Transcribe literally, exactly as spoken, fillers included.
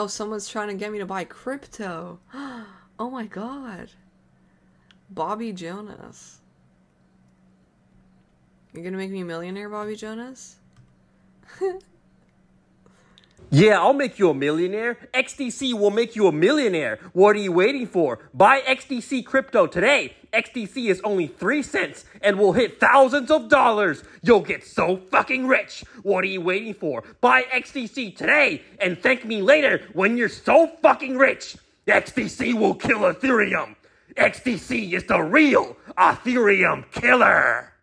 Oh, someone's trying to get me to buy crypto. Oh my god. Bobby Jonas. You're gonna make me a millionaire, Bobby Jonas? Yeah, I'll make you a millionaire. X D C will make you a millionaire. What are you waiting for? Buy X D C crypto today. X D C is only three cents and will hit thousands of dollars. You'll get so fucking rich. What are you waiting for? Buy X D C today and thank me later when you're so fucking rich. X D C will kill Ethereum. X D C is the real Ethereum killer.